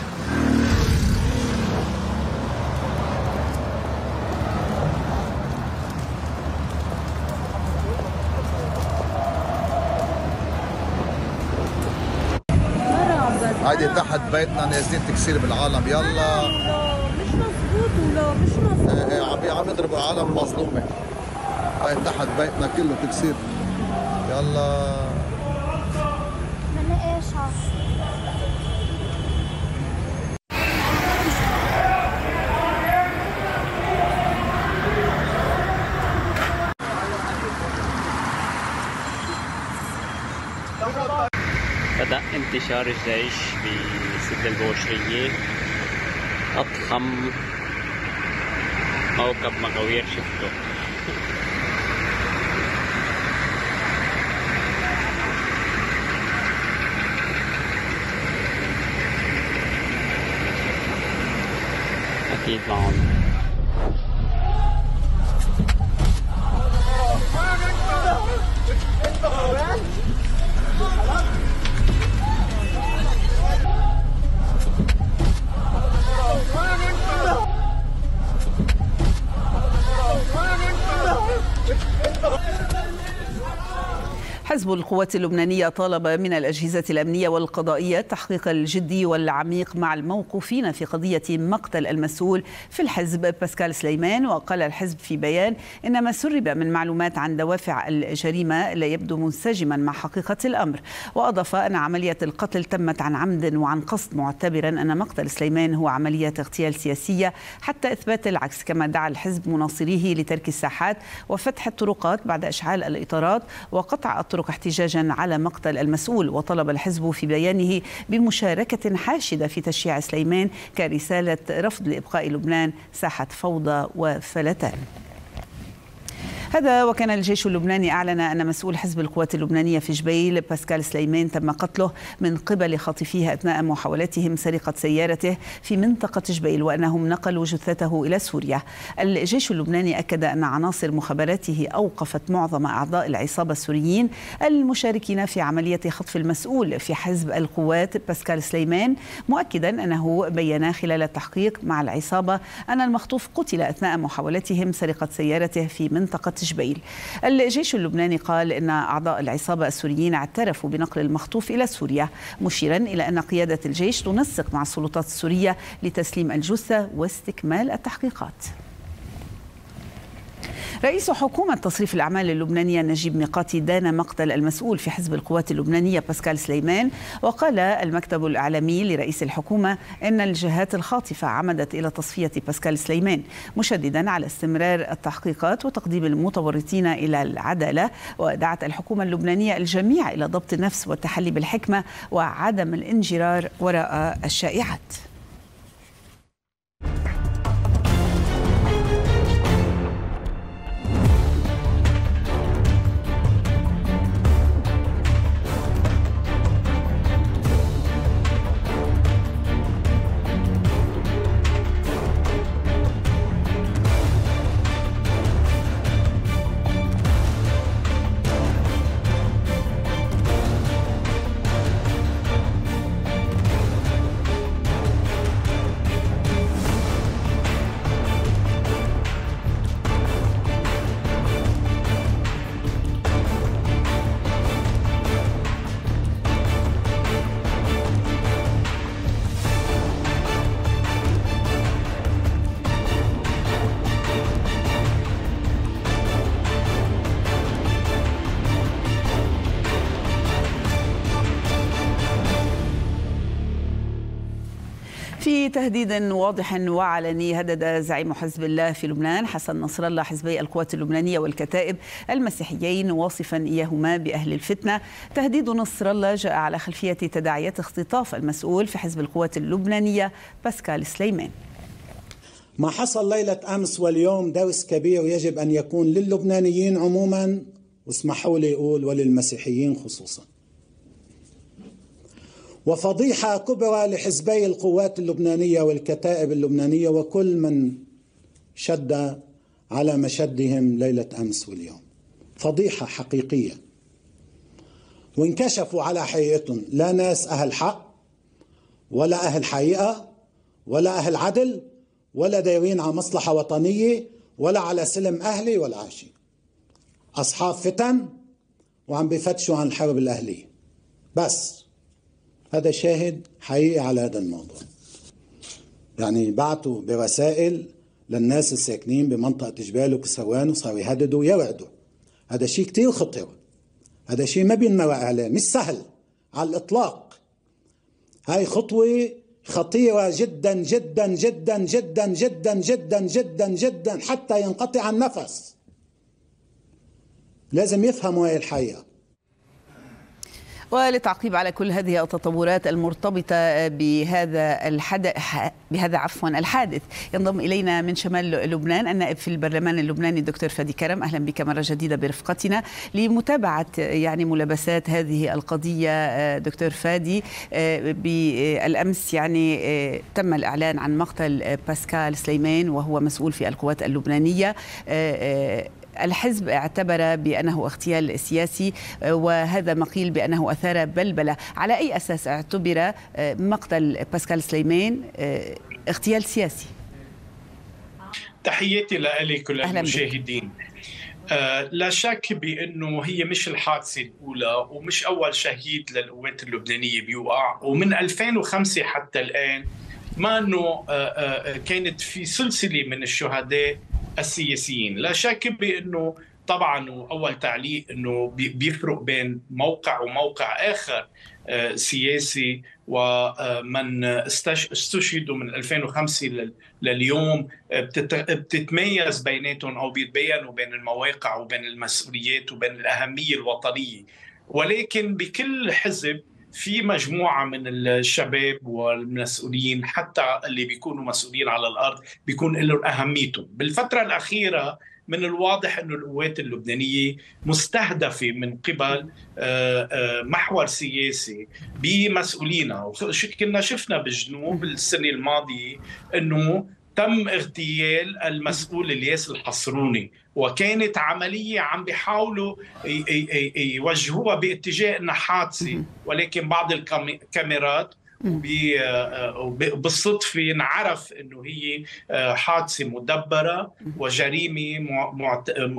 هيدي تحت بيتنا نازلين تكسير بالعالم يلا. مش مظبوط ولا مش مظبوط. عم عم يضربوا العالم مظلومه. هيدي تحت بيتنا كله تكسير. يلا. بدنا ايش بدأ انتشار الجيش بالسدة البوشرية، أضخم موكب مغاوير شفته. أكيد معهم. حزب القوات اللبنانية طالب من الأجهزة الأمنية والقضائية التحقيق الجدي والعميق مع الموقوفين في قضية مقتل المسؤول في الحزب باسكال سليمان. وقال الحزب في بيان إن ما سرب من معلومات عن دوافع الجريمة لا يبدو منسجما مع حقيقة الأمر. وأضاف أن عملية القتل تمت عن عمد وعن قصد، معتبرا أن مقتل سليمان هو عملية اغتيال سياسية حتى إثبات العكس. كما دعا الحزب مناصريه لترك الساحات وفتح الطرقات بعد إشعال الإطارات وقطع الطرق احتجاجا على مقتل المسؤول. وطلب الحزب في بيانه بمشاركة حاشدة في تشييع سليمان كرسالة رفض لإبقاء لبنان ساحة فوضى وفلتان. هذا وكان الجيش اللبناني أعلن أن مسؤول حزب القوات اللبنانية في جبيل باسكال سليمان تم قتله من قبل خاطفيه أثناء محاولتهم سرقة سيارته في منطقة جبيل، وأنهم نقلوا جثته إلى سوريا. الجيش اللبناني أكد أن عناصر مخابراته أوقفت معظم أعضاء العصابة السوريين المشاركين في عملية خطف المسؤول في حزب القوات باسكال سليمان، مؤكدا أنه بينا خلال التحقيق مع العصابة أن المخطوف قتل أثناء محاولتهم سرقة سيارته في منطقة جبيل. الجيش اللبناني قال إن أعضاء العصابة السوريين اعترفوا بنقل المخطوف إلى سوريا، مشيرا إلى أن قيادة الجيش تنسق مع السلطات السورية لتسليم الجثة واستكمال التحقيقات. رئيس حكومة تصريف الأعمال اللبنانية نجيب ميقاتي دان مقتل المسؤول في حزب القوات اللبنانية باسكال سليمان. وقال المكتب الإعلامي لرئيس الحكومة إن الجهات الخاطفة عمدت إلى تصفية باسكال سليمان، مشددا على استمرار التحقيقات وتقديم المتورطين إلى العدالة. ودعت الحكومة اللبنانية الجميع إلى ضبط النفس والتحلي بالحكمة وعدم الانجرار وراء الشائعات. في تهديد واضح وعلني هدد زعيم حزب الله في لبنان حسن نصر الله حزبي القوات اللبنانية والكتائب المسيحيين واصفا إياهما بأهل الفتنة. تهديد نصر الله جاء على خلفية تداعيات اختطاف المسؤول في حزب القوات اللبنانية باسكال سليمان. ما حصل ليلة أمس واليوم دوس كبير يجب أن يكون للبنانيين عموما، واسمحوا لي أقول وللمسيحيين خصوصا، وفضيحة كبرى لحزبي القوات اللبنانية والكتائب اللبنانية وكل من شد على مشدهم ليلة أمس واليوم. فضيحة حقيقية، وانكشفوا على حقيقتهم. لا ناس أهل حق ولا أهل حقيقة ولا أهل عدل ولا دايرين على مصلحة وطنية ولا على سلم أهلي ولا عاشي. أصحاب فتن وعم بيفتشوا عن الحرب الأهلية. بس هذا شاهد حقيقي على هذا الموضوع. يعني بعتوا برسائل للناس الساكنين بمنطقة جبال وكسوان وصاروا يهددوا ويوعدوا. هذا شيء كتير خطير، هذا شيء ما بينمرق عليه، مش سهل على الإطلاق. هاي خطوة خطيرة جدا جدا جدا جدا جدا جدا جدا جدا حتى ينقطع النفس. لازم يفهموا هاي الحقيقة. ولتعقيب على كل هذه التطورات المرتبطة بهذا الحدث بهذا عفوا الحادث، ينضم إلينا من شمال لبنان النائب في البرلمان اللبناني الدكتور فادي كرم. أهلا بك مرة جديدة برفقتنا لمتابعة يعني ملابسات هذه القضية. دكتور فادي، بالأمس يعني تم الإعلان عن مقتل باسكال سليمان وهو مسؤول في القوات اللبنانية. الحزب اعتبر بأنه اغتيال سياسي وهذا ما قيل بأنه أثار بلبلة. على أي أساس اعتبر مقتل باسكال سليمان اغتيال سياسي؟ تحياتي لك المشاهدين. لا شك بأنه هي مش الحادثة الأولى ومش أول شهيد للقوات اللبنانية بيوقع، ومن ألفين وخمسة حتى الآن ما أنه كانت في سلسلة من الشهداء السياسيين. لا شك بأنه طبعا، وأول تعليق أنه بيفرق بين موقع وموقع آخر سياسي، ومن استشهدوا من ألفين وخمسة لليوم بتتميز بيناتهم أو بيتبينوا بين المواقع وبين المسؤوليات وبين الأهمية الوطنية. ولكن بكل حزب في مجموعة من الشباب والمسؤولين، حتى اللي بيكونوا مسؤولين على الأرض بيكون لهم أهميتهم. بالفترة الأخيرة من الواضح أن القوات اللبنانية مستهدفة من قبل محور سياسي بمسؤولينا، وكنا شفنا بالجنوب السنة الماضية أنه تم اغتيال المسؤول إلياس الحصروني، وكانت عملية عم بيحاولوا يوجهوها باتجاه انها حادثة، ولكن بعض الكاميرات وبالصدفة انعرف انه هي حادثة مدبرة وجريمة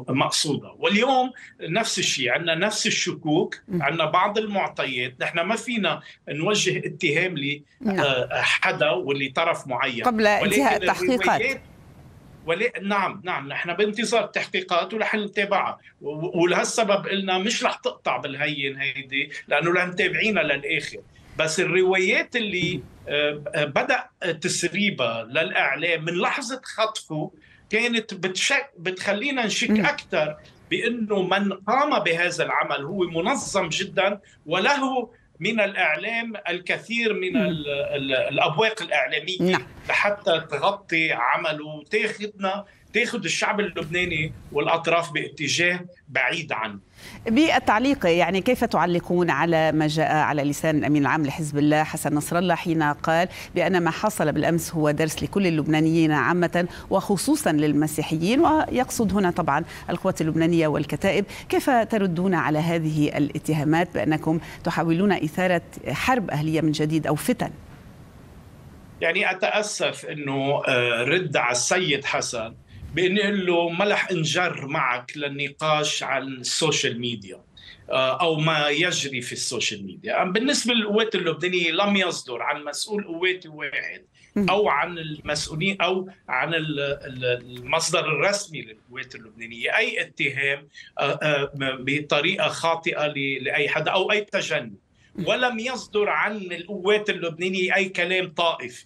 مقصودة. واليوم نفس الشيء، عندنا نفس الشكوك، عندنا بعض المعطيات. نحن ما فينا نوجه اتهام لحدا واللي طرف معين قبل انتهاء التحقيقات. نعم نعم نحن بانتظار التحقيقات ورح نتابعها، ولهالسبب قلنا مش رح تقطع بالهين هيدي لانه رح متابعينها للاخر. بس الروايات اللي بدأ تسريبها للإعلام من لحظة خطفه كانت بتشك بتخلينا نشك أكثر بأنه من قام بهذا العمل هو منظم جدا، وله من الإعلام الكثير من الأبواق الإعلامية لحتى تغطي عمله وتاخذنا تاخذ الشعب اللبناني والأطراف باتجاه بعيد عنه. بالتعليق، يعني كيف تعلقون على ما جاء على لسان الأمين العام لحزب الله حسن نصر الله حين قال بأن ما حصل بالأمس هو درس لكل اللبنانيين عامة وخصوصا للمسيحيين، ويقصد هنا طبعا القوات اللبنانية والكتائب؟ كيف تردون على هذه الاتهامات بأنكم تحاولون إثارة حرب أهلية من جديد أو فتن؟ يعني أتأسف أنه رد على السيد حسن بأنه قال له ما رح انجر معك للنقاش عن السوشيال ميديا أو ما يجري في السوشيال ميديا. بالنسبة للقوات اللبنانية لم يصدر عن مسؤول قوات واحد أو عن المسؤولين أو عن المصدر الرسمي للقوات اللبنانية أي اتهام بطريقة خاطئة لأي حدا أو أي تجني، ولم يصدر عن القوات اللبنانية أي كلام طائفي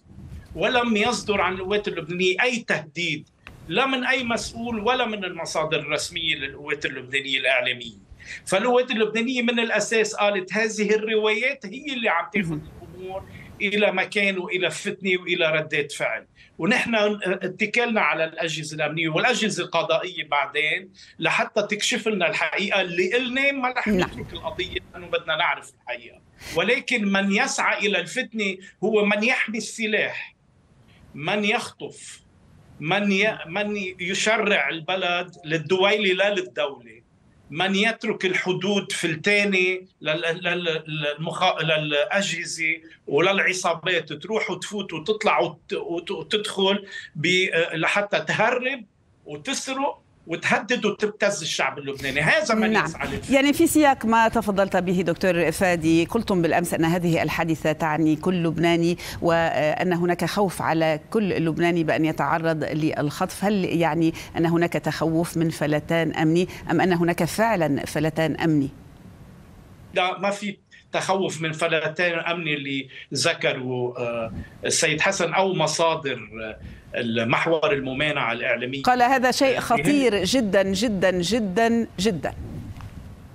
ولم يصدر عن القوات اللبنانية أي تهديد، لا من أي مسؤول ولا من المصادر الرسمية للقوات اللبنانية الإعلامية. فالقوات اللبنانية من الأساس قالت هذه الروايات هي اللي عم تاخذ الأمور إلى مكان وإلى فتنة وإلى ردات فعل، ونحن اتكلنا على الأجهزة الأمنية والأجهزة القضائية بعدين لحتى تكشف لنا الحقيقة اللي قلنا ما رح نترك القضية لأنه بدنا نعرف الحقيقة. ولكن من يسعى إلى الفتنة هو من يحمي السلاح، من يخطف، من ي... من يشرع البلد للدويلة لا للدولة، من يترك الحدود فلتانة للأجهزة وللعصابات تروح وتفوت وتطلع وتدخل لحتى تهرب وتسرق وتهدد وتبتز الشعب اللبناني. هذا ما نعم. يسعى للفكرة. يعني في سياق ما تفضلت به دكتور فادي، قلتم بالأمس أن هذه الحادثة تعني كل لبناني وأن هناك خوف على كل لبناني بأن يتعرض للخطف، هل يعني أن هناك تخوف من فلتان أمني أم أن هناك فعلا فلتان أمني؟ لا، ما في تخوف من فلتان أمني اللي ذكروا السيد حسن أو مصادر المحور الممانعة الإعلامية. قال هذا شيء خطير جدا جدا جدا جدا.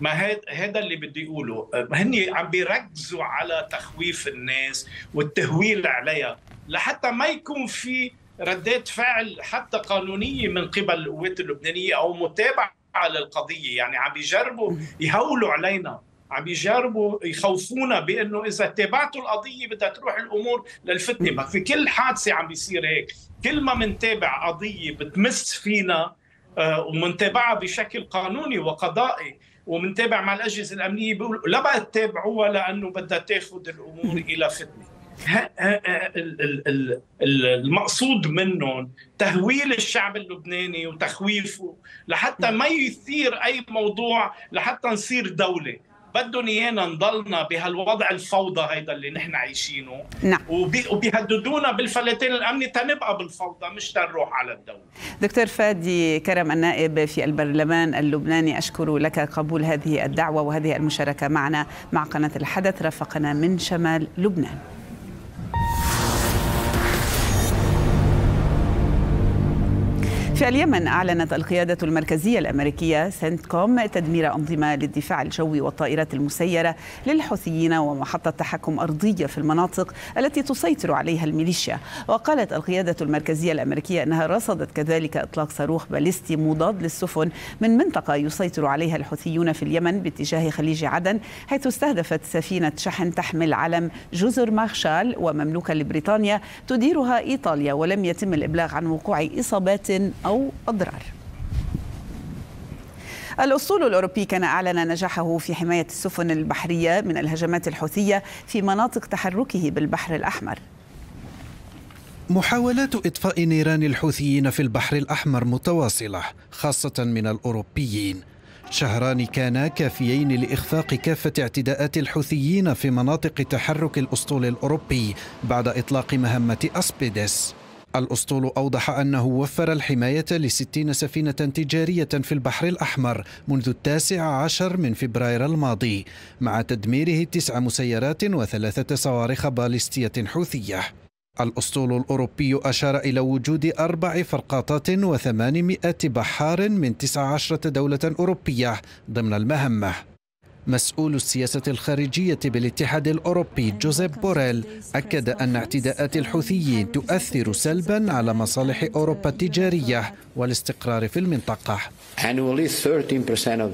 ما هذا اللي بدي أقوله، هني عم بيركزوا على تخويف الناس والتهويل عليها لحتى ما يكون في ردات فعل حتى قانونية من قبل القوات اللبنانية أو متابعة للقضية. يعني عم بيجربوا يهولوا علينا، عم يجربوا يخوفونا بانه اذا تابعتوا القضيه بدها تروح الامور للفتنه. ما في كل حادثه عم بيصير هيك، كل ما منتابع قضيه بتمس فينا ومنتابعها بشكل قانوني وقضائي ومنتابع مع الاجهزه الامنيه بيقولوا لا بقى تتابعوها لانه بدها تاخذ الامور الى فتنه. المقصود منهم تهويل الشعب اللبناني وتخويفه لحتى ما يثير اي موضوع لحتى نصير دوله. بدهم ايانا نضلنا بهالوضع الفوضى هيدا اللي نحن عايشينه، نعم، وبيهددونا بالفلتين الامني تنبقى بالفوضى مش تنروح على الدوله. دكتور فادي كرم النائب في البرلمان اللبناني، اشكر لك قبول هذه الدعوه وهذه المشاركه معنا مع قناه الحدث، رافقنا من شمال لبنان. في اليمن أعلنت القيادة المركزية الأمريكية سنتكوم تدمير أنظمة للدفاع الجوي والطائرات المسيرة للحوثيين ومحطة تحكم أرضية في المناطق التي تسيطر عليها الميليشيا. وقالت القيادة المركزية الأمريكية أنها رصدت كذلك إطلاق صاروخ باليستي مضاد للسفن من منطقة يسيطر عليها الحوثيون في اليمن باتجاه خليج عدن، حيث استهدفت سفينة شحن تحمل علم جزر مارشال ومملوكة لبريطانيا تديرها إيطاليا، ولم يتم الإبلاغ عن وقوع إصابات أو أضرار. الأسطول الأوروبي كان أعلن نجاحه في حماية السفن البحرية من الهجمات الحوثية في مناطق تحركه بالبحر الأحمر. محاولات إطفاء نيران الحوثيين في البحر الأحمر متواصلة خاصة من الأوروبيين. شهران كانا كافيين لإخفاق كافة اعتداءات الحوثيين في مناطق تحرك الأسطول الأوروبي بعد إطلاق مهمة أسبيدس. الأسطول أوضح أنه وفر الحماية لستين سفينة تجارية في البحر الأحمر منذ التاسع عشر من فبراير الماضي، مع تدميره تسع مسيرات وثلاثة صواريخ باليستية حوثية. الأسطول الأوروبي أشار إلى وجود أربع فرقاطات وثمانمائة بحار من تسع عشرة دولة أوروبية ضمن المهمة. مسؤول السياسة الخارجية بالاتحاد الأوروبي جوزيب بوريل أكد أن اعتداءات الحوثيين تؤثر سلبا على مصالح أوروبا التجارية والاستقرار في المنطقة.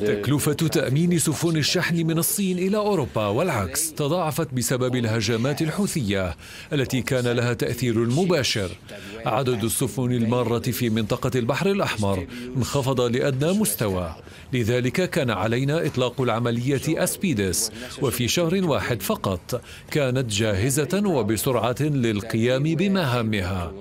تكلفة تأمين سفن الشحن من الصين إلى أوروبا والعكس تضاعفت بسبب الهجمات الحوثية التي كان لها تأثير مباشر. عدد السفن المارة في منطقة البحر الأحمر انخفض لأدنى مستوى، لذلك كان علينا إطلاق العملية أسبيدس، وفي شهر واحد فقط كانت جاهزة وبسرعة للقيام بمهامها.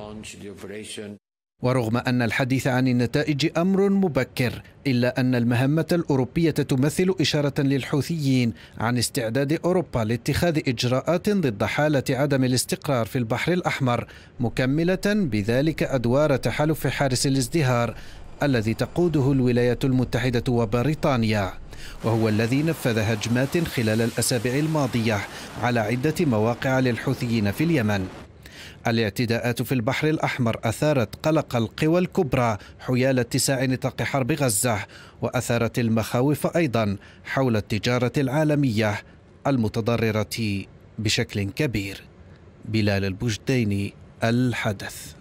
ورغم أن الحديث عن النتائج أمر مبكر، إلا أن المهمة الأوروبية تمثل إشارة للحوثيين عن استعداد أوروبا لاتخاذ إجراءات ضد حالة عدم الاستقرار في البحر الأحمر، مكملة بذلك أدوار تحالف حارس الازدهار الذي تقوده الولايات المتحدة وبريطانيا، وهو الذي نفذ هجمات خلال الأسابيع الماضية على عدة مواقع للحوثيين في اليمن. الاعتداءات في البحر الأحمر أثارت قلق القوى الكبرى حيال اتساع نطاق حرب غزة، وأثارت المخاوف أيضا حول التجارة العالمية المتضررة بشكل كبير. بلال البجديني، الحدث.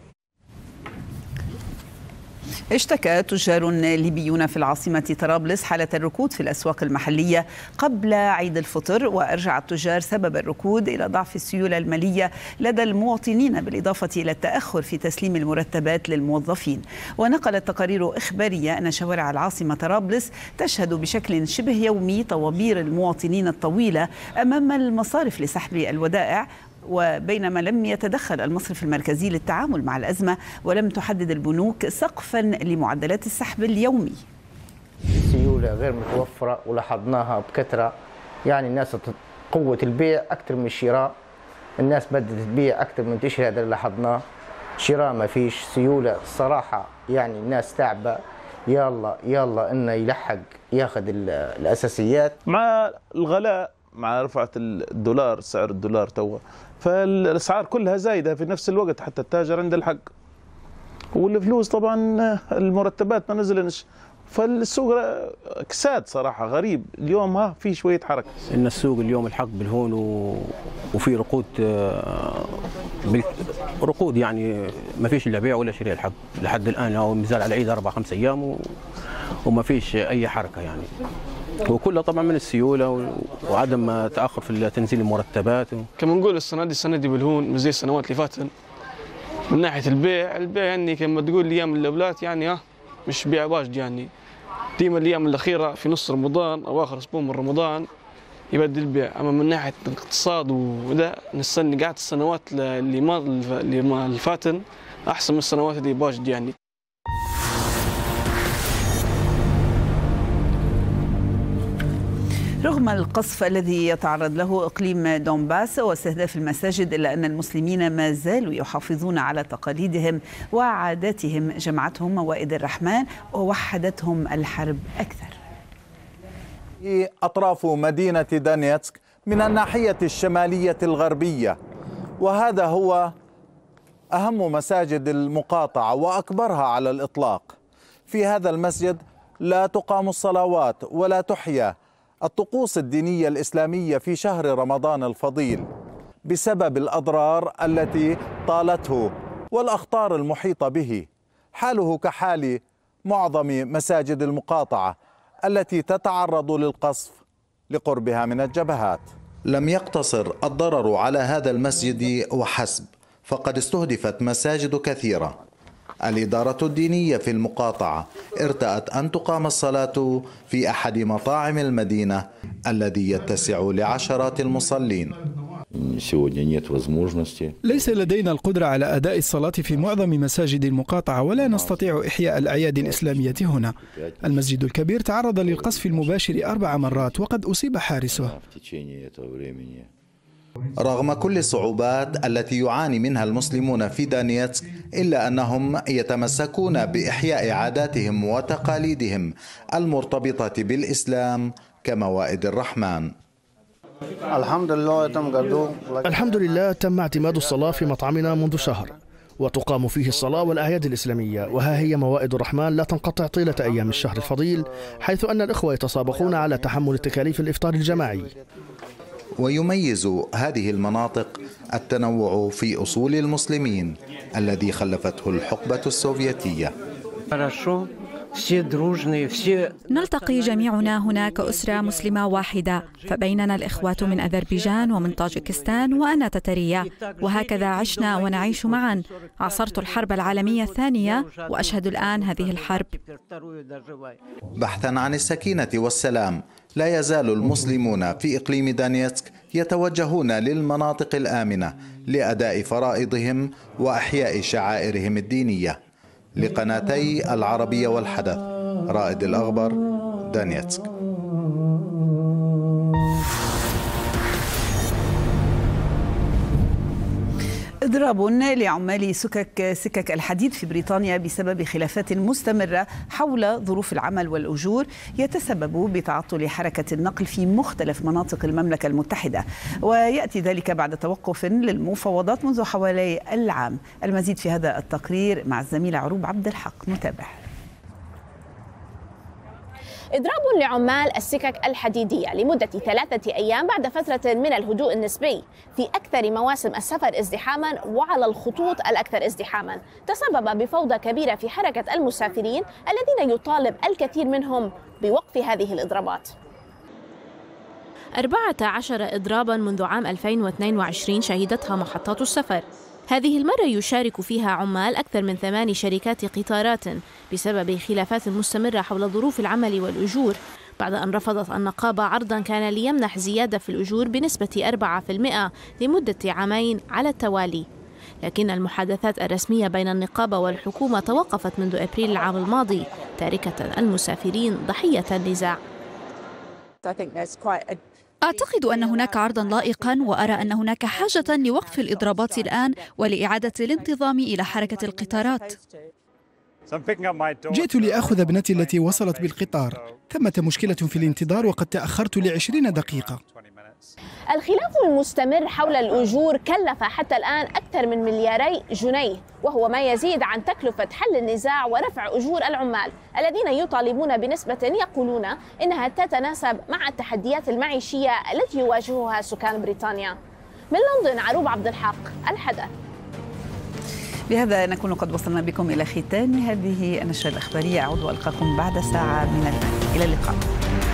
اشتكى تجار ليبيون في العاصمة طرابلس حالة الركود في الأسواق المحلية قبل عيد الفطر، وأرجع التجار سبب الركود إلى ضعف السيولة المالية لدى المواطنين، بالإضافة إلى التأخر في تسليم المرتبات للموظفين. ونقلت تقارير إخبارية أن شوارع العاصمة طرابلس تشهد بشكل شبه يومي طوابير المواطنين الطويلة أمام المصارف لسحب الودائع، وبينما لم يتدخل المصرف المركزي للتعامل مع الأزمة، ولم تحدد البنوك سقفا لمعدلات السحب اليومي. السيولة غير متوفرة ولاحظناها بكثرة، يعني الناس قوة البيع أكثر من الشراء، الناس بدأت تبيع أكثر من تشتري، هذا اللي لاحظناه. شراء ما فيش، سيولة صراحة، يعني الناس تعبة، يلا يلا إنه يلحق ياخذ الأساسيات. مع الغلاء، مع رفعة الدولار، سعر الدولار توا، فالاسعار كلها زايده في نفس الوقت، حتى التاجر عنده الحق. والفلوس طبعا المرتبات ما نزلنش، فالسوق كساد صراحه، غريب. اليوم ها في شويه حركه، ان السوق اليوم الحق بالهون و... وفي رقود بال... رقود، يعني ما فيش لا بيع ولا شراء الحق لحد الان، او مازال على العيد اربع خمس ايام و... وما فيش اي حركه يعني، وكلها طبعا من السيوله وعدم تاخر في تنزيل المرتبات. كما نقول السنه دي السنه دي بالهون مش زي السنوات اللي فاتت من ناحيه البيع، البيع يعني كما تقول الايام الاولات يعني ها مش بيع واجد، يعني ديما الايام الاخيره في نص رمضان او اخر اسبوع من رمضان يبدل البيع. اما من ناحيه الاقتصاد وده نستنى قعدت السنوات اللي ما اللي فاتت احسن من السنوات دي باجد يعني. رغم القصف الذي يتعرض له إقليم دونباس واستهداف المساجد، إلا أن المسلمين ما زالوا يحافظون على تقاليدهم وعاداتهم. جمعتهم موائد الرحمن ووحدتهم الحرب أكثر. أطراف مدينة دانيتسك من الناحية الشمالية الغربية، وهذا هو أهم مساجد المقاطعة وأكبرها على الإطلاق. في هذا المسجد لا تقام الصلوات ولا تحيا الطقوس الدينية الإسلامية في شهر رمضان الفضيل بسبب الأضرار التي طالته والأخطار المحيطة به. حاله كحال معظم مساجد المقاطعة التي تتعرض للقصف لقربها من الجبهات. لم يقتصر الضرر على هذا المسجد وحسب، فقد استهدفت مساجد كثيرة. الإدارة الدينية في المقاطعة ارتأت أن تقام الصلاة في أحد مطاعم المدينة الذي يتسع لعشرات المصلين. ليس لدينا القدرة على أداء الصلاة في معظم مساجد المقاطعة، ولا نستطيع إحياء الأعياد الإسلامية هنا. المسجد الكبير تعرض للقصف المباشر أربع مرات وقد أصيب حارسه. رغم كل الصعوبات التي يعاني منها المسلمون في دانيتسك، إلا أنهم يتمسكون بإحياء عاداتهم وتقاليدهم المرتبطة بالإسلام كموائد الرحمن. الحمد لله تم الحمد لله تم اعتماد الصلاة في مطعمنا منذ شهر، وتقام فيه الصلاة والأعياد الإسلامية، وها هي موائد الرحمن لا تنقطع طيلة أيام الشهر الفضيل، حيث أن الإخوة يتسابقون على تحمل تكاليف الإفطار الجماعي. ويميز هذه المناطق التنوع في أصول المسلمين الذي خلفته الحقبة السوفيتية. نلتقي جميعنا هنا كأسرة مسلمة واحدة، فبيننا الإخوة من أذربيجان ومن طاجكستان، وأنا تترية، وهكذا عشنا ونعيش معا. عاصرت الحرب العالمية الثانية وأشهد الآن هذه الحرب. بحثا عن السكينة والسلام، لا يزال المسلمون في إقليم دانيتسك يتوجهون للمناطق الآمنة لأداء فرائضهم وأحياء شعائرهم الدينية. لقناتي العربية والحدث، رائد الأغبر، دانيتسك. إضراب لعمال سكك سكك الحديد في بريطانيا بسبب خلافات مستمرة حول ظروف العمل والأجور يتسبب بتعطل حركة النقل في مختلف مناطق المملكة المتحدة، ويأتي ذلك بعد توقف للمفاوضات منذ حوالي العام. المزيد في هذا التقرير مع الزميلة عروبة عبد الحق. متابع. إضراب لعمال السكك الحديدية لمدة ثلاثة أيام بعد فترة من الهدوء النسبي في أكثر مواسم السفر ازدحاما وعلى الخطوط الأكثر ازدحاما تسبب بفوضى كبيرة في حركة المسافرين الذين يطالب الكثير منهم بوقف هذه الإضرابات. أربعة عشر إضرابا منذ عام ألفين واثنين وعشرين شهدتها محطات السفر. هذه المرة يشارك فيها عمال أكثر من ثماني شركات قطارات بسبب خلافات مستمرة حول ظروف العمل والأجور، بعد أن رفضت النقابة عرضا كان ليمنح زيادة في الأجور بنسبة أربعة بالمئة لمدة عامين على التوالي، لكن المحادثات الرسمية بين النقابة والحكومة توقفت منذ أبريل العام الماضي، تاركة المسافرين ضحية النزاع. أعتقد أن هناك عرضاً لائقاً، وأرى أن هناك حاجة لوقف الإضرابات الآن ولإعادة الانتظام إلى حركة القطارات. جئت لأخذ ابنتي التي وصلت بالقطار، ثمة مشكلة في الانتظار وقد تأخرت لعشرين دقيقة. الخلاف المستمر حول الأجور كلف حتى الآن أكثر من ملياري جنيه، وهو ما يزيد عن تكلفة حل النزاع ورفع أجور العمال الذين يطالبون بنسبة يقولون إنها تتناسب مع التحديات المعيشية التي يواجهها سكان بريطانيا. من لندن عروب عبد الحق، الحدث. بهذا نكون قد وصلنا بكم إلى ختام هذه النشرة الإخبارية. أعود وألقاكم بعد ساعة من الآن. إلى اللقاء.